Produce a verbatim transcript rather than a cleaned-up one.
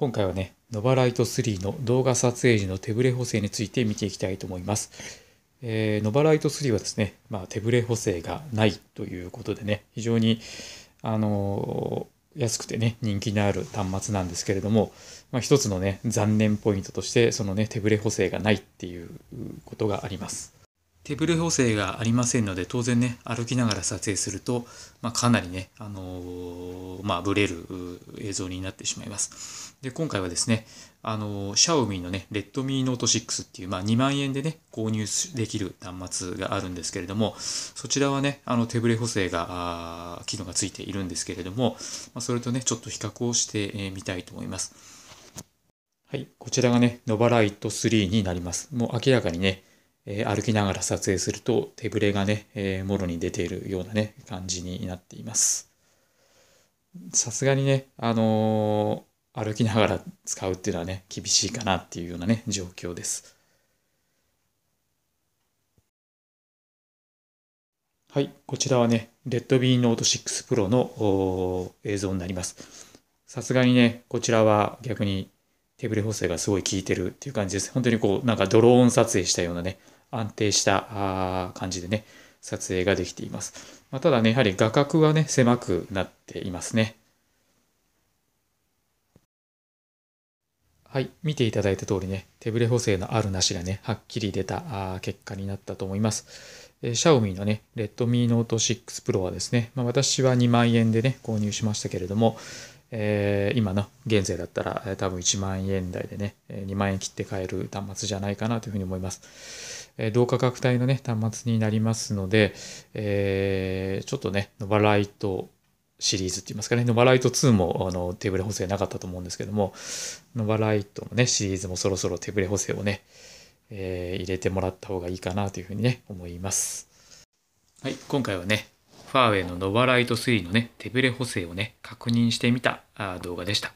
今回はね、Nova Lite スリーの動画撮影時の手ブレ補正について見ていきたいと思います。えー、Nova Lite スリーはですね、まあ、手ブレ補正がないということでね、非常に、あのー、安くてね、人気のある端末なんですけれども、まあ、一つのね、残念ポイントとして、そのね、手ブレ補正がないっていうことがあります。手ブレ補正がありませんので、当然ね、歩きながら撮影すると、まあ、かなりね、あのー、まあ、ブレる映像になってしまいます。で、今回はですね、あのー、シャオミのね、Redmi Note シックスっていう、まあ、にまんえんでね、購入できる端末があるんですけれども、そちらはね、あの、手ブレ補正が、機能がついているんですけれども、まあ、それとね、ちょっと比較をしてみたいと思います。はい、こちらがね、Nova Lite スリーになります。もう明らかにね、歩きながら撮影すると手ブレがね、えー、もろに出ているようなね、感じになっています。さすがにね、あのー、歩きながら使うっていうのはね、厳しいかなっていうようなね、状況です。はい、こちらはね、Redmi Note シックス Pro の映像になります。さすがにね、こちらは逆に手ブレ補正がすごい効いてるっていう感じです。本当にこう、なんかドローン撮影したようなね、安定した感じでね、撮影ができています。まあ、ただね、やはり画角はね、狭くなっていますね。はい、見ていただいた通りね、手ブレ補正のあるなしがね、はっきり出た結果になったと思います。えー、Xiaomi のね、Redmi Note シックス Pro はですね、まあ、私はにまんえんでね、購入しましたけれども、えー、今の現在だったら、えー、多分いちまんえん台でね、えー、にまんえん切って買える端末じゃないかなというふうに思います。えー、同価格帯のね、端末になりますので、えー、ちょっとね、Nova Liteシリーズって言いますかね、Nova Lite ツーもあの手ブレ補正なかったと思うんですけども、Nova Lite のね、シリーズもそろそろ手ブレ補正をね、えー、入れてもらった方がいいかなというふうにね、思います。はい、今回はね、ファーウェイのNova Lite スリーのね、手ブレ補正をね、確認してみた動画でした。